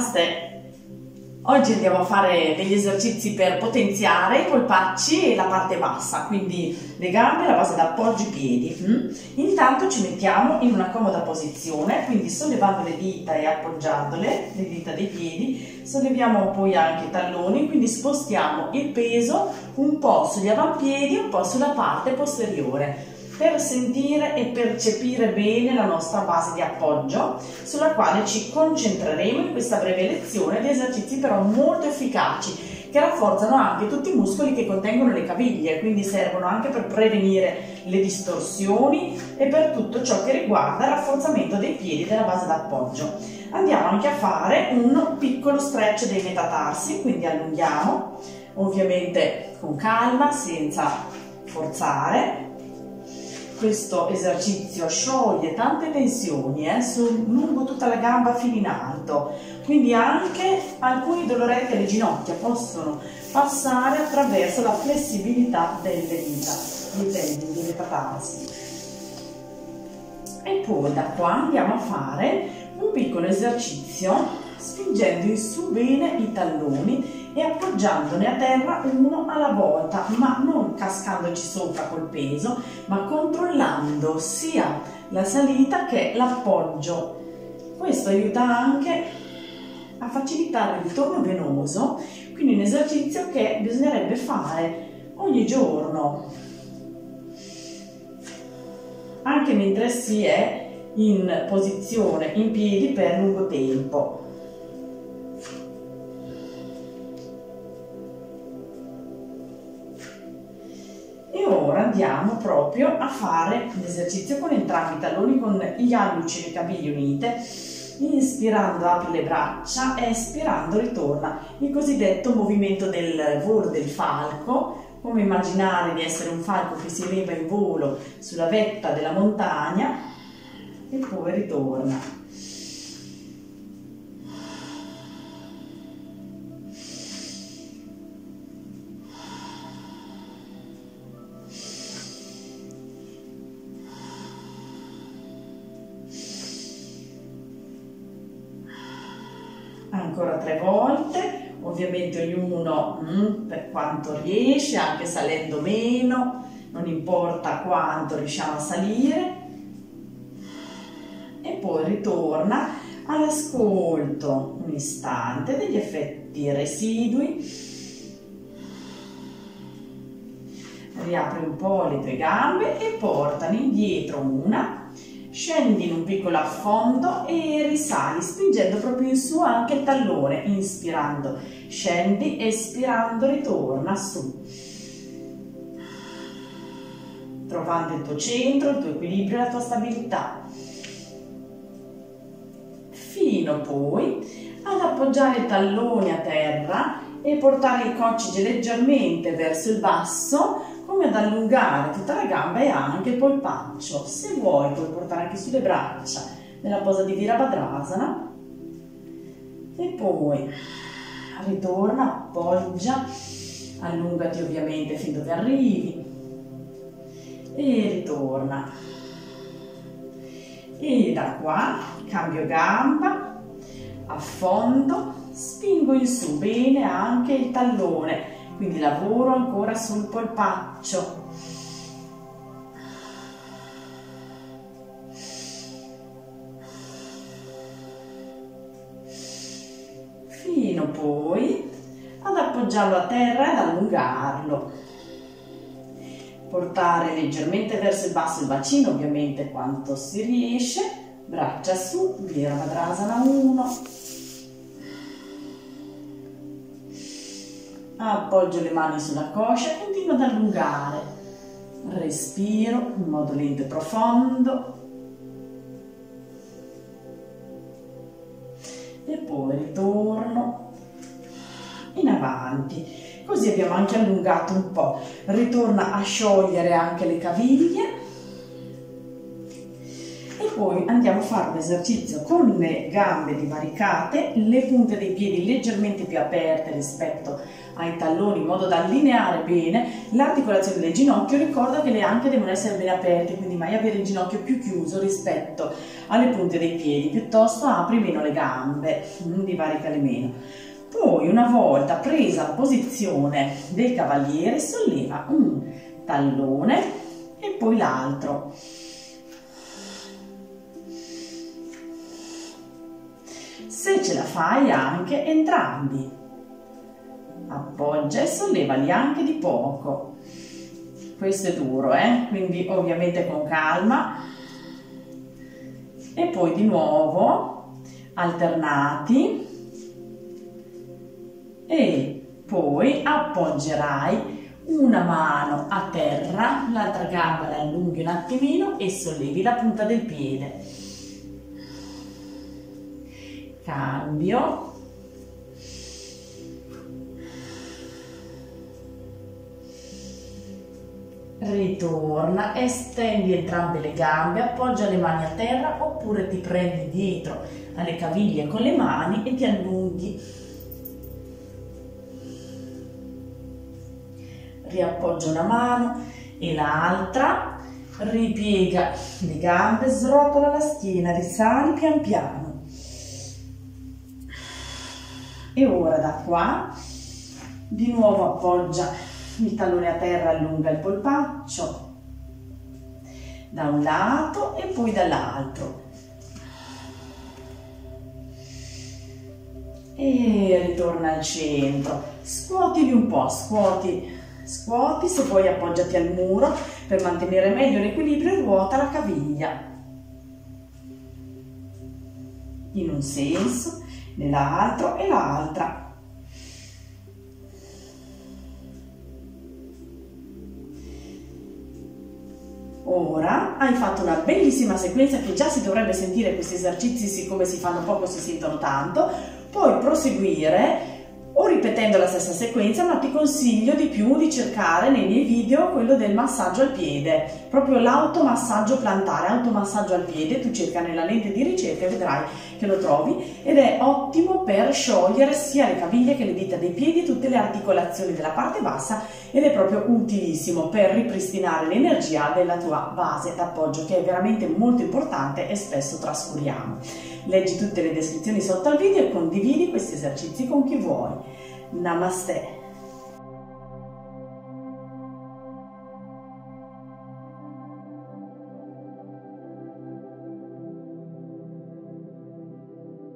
Namaste! Oggi andiamo a fare degli esercizi per potenziare i polpacci e la parte bassa, quindi le gambe alla base d'appoggio e piedi. Intanto ci mettiamo in una comoda posizione, quindi sollevando le dita e appoggiandole, le dita dei piedi, solleviamo poi anche i talloni, quindi spostiamo il peso un po' sugli avampiedi, un po' sulla parte posteriore, per sentire e percepire bene la nostra base di appoggio, sulla quale ci concentreremo in questa breve lezione di esercizi però molto efficaci, che rafforzano anche tutti i muscoli che contengono le caviglie, quindi servono anche per prevenire le distorsioni e per tutto ciò che riguarda il rafforzamento dei piedi e della base d'appoggio. Andiamo anche a fare un piccolo stretch dei metatarsi, quindi allunghiamo, ovviamente con calma, senza forzare. Questo esercizio scioglie tante tensioni lungo tutta la gamba fino in alto, quindi anche alcuni doloretti alle ginocchia possono passare attraverso la flessibilità delle dita, dei tendini, delle metatarsi. E poi da qua andiamo a fare un piccolo esercizio spingendo in su bene i talloni e appoggiandone a terra uno alla volta, ma non cascandoci sopra col peso, ma controllando sia la salita che l'appoggio. Questo aiuta anche a facilitare il tono venoso, quindi un esercizio che bisognerebbe fare ogni giorno, anche mentre si è in posizione in piedi per lungo tempo. Ora andiamo proprio a fare l'esercizio con entrambi i talloni, con gli alluci e le caviglie unite. Inspirando apri le braccia, espirando ritorna, il cosiddetto movimento del volo del falco, come immaginare di essere un falco che si eleva in volo sulla vetta della montagna e poi ritorna. Ancora 3 volte, ovviamente ognuno per quanto riesce, anche salendo meno, non importa quanto riusciamo a salire, e poi ritorna all'ascolto un istante degli effetti residui. Riapri un po' le tue gambe e portane indietro una. Scendi in un piccolo affondo e risali, spingendo proprio in su anche il tallone, inspirando, scendi, espirando, ritorna su. Trovando il tuo centro, il tuo equilibrio e la tua stabilità. Fino poi ad appoggiare il tallone a terra e portare il concige leggermente verso il basso, come ad allungare tutta la gamba e anche il polpaccio. Se vuoi puoi portare anche sulle braccia nella posa di Virabhadrasana, e poi ritorna, appoggia, allungati ovviamente fin dove arrivi e ritorna. E da qua cambio gamba, affondo, spingo in su bene anche il tallone, quindi lavoro ancora sul polpaccio. Fino poi ad appoggiarlo a terra e ad allungarlo. Portare leggermente verso il basso il bacino, ovviamente quanto si riesce. Braccia su, Virabhadrasana 1. Appoggio le mani sulla coscia e continuo ad allungare, respiro in modo lento e profondo e poi ritorno in avanti. Così abbiamo anche allungato un po'. Ritorna a sciogliere anche le caviglie e poi andiamo a fare un esercizio con le gambe divaricate, le punte dei piedi leggermente più aperte rispetto ai talloni in modo da allineare bene l'articolazione del ginocchio. Ricorda che le anche devono essere ben aperte, quindi mai avere il ginocchio più chiuso rispetto alle punte dei piedi, piuttosto apri meno le gambe, divaricale meno. Poi una volta presa la posizione del cavaliere solleva un tallone e poi l'altro. Se ce la fai anche entrambi, appoggia e sollevali anche di poco. Questo è duro, quindi ovviamente con calma. E poi di nuovo alternati, e poi appoggerai una mano a terra, l'altra gamba la allunghi un attimino e sollevi la punta del piede. Cambio. Ritorna, estendi entrambe le gambe, appoggia le mani a terra oppure ti prendi dietro alle caviglie con le mani e ti allunghi. Riappoggio una mano e l'altra, ripiega le gambe, srotola la schiena, risali pian piano. E ora da qua di nuovo appoggia il tallone a terra, allunga il polpaccio da un lato e poi dall'altro. E ritorna al centro, scuotili un po', scuoti, se puoi appoggiati al muro per mantenere meglio l'equilibrio e ruota la caviglia in un senso, nell'altro e l'altra. Ora hai fatto una bellissima sequenza che già si dovrebbe sentire, questi esercizi siccome si fanno poco si sentono tanto. Puoi proseguire o ripetendo la stessa sequenza, ma ti consiglio di più di cercare nei miei video quello del massaggio al piede, proprio l'automassaggio plantare, automassaggio al piede, tu cerca nella lente di ricerca e vedrai che lo trovi, ed è ottimo per sciogliere sia le caviglie che le dita dei piedi, tutte le articolazioni della parte bassa, ed è proprio utilissimo per ripristinare l'energia della tua base d'appoggio, che è veramente molto importante e spesso trascuriamo. Leggi tutte le descrizioni sotto al video e condividi questi esercizi con chi vuoi. Namaste!